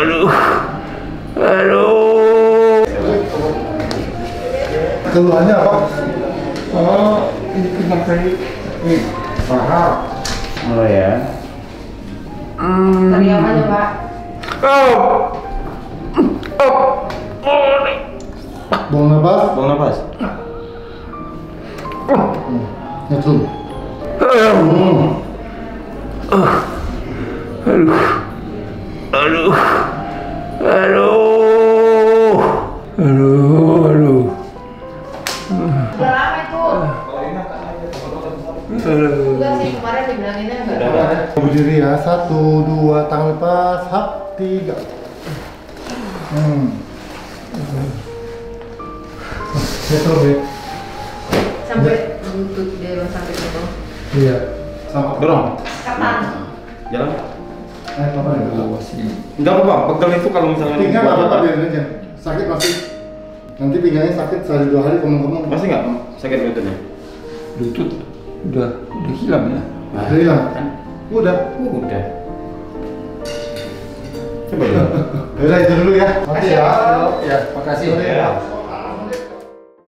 Aduh. Keluhannya apa? Oh, ini kena saya ini paham. Oh ya. Tapi apa aja, Pak? Buang nafas. Betul. Aduh. Udah lama itu. Enggak sih, kemarin dibilanginnya enggak ada. Berdiri ya, 1, 2, tangan lepas, hap, 3. Betul. Sampai lutut dia sampai gitu. Iya. Sampai dorong. Kapan? Jalan. Apa yang terlawas ini? Enggak apa-apa, pegal itu kalau misalnya pinggang apa-apa biarin aja. Sakit masih. Nanti pinggangnya sakit sehari 2 hari kemungkinan. Masih nggak sakit lututnya? Lutut udah hilang ya? Udah hilang. Udah. Coba ya. Udah itu dulu ya. Makasih ya. Makasih.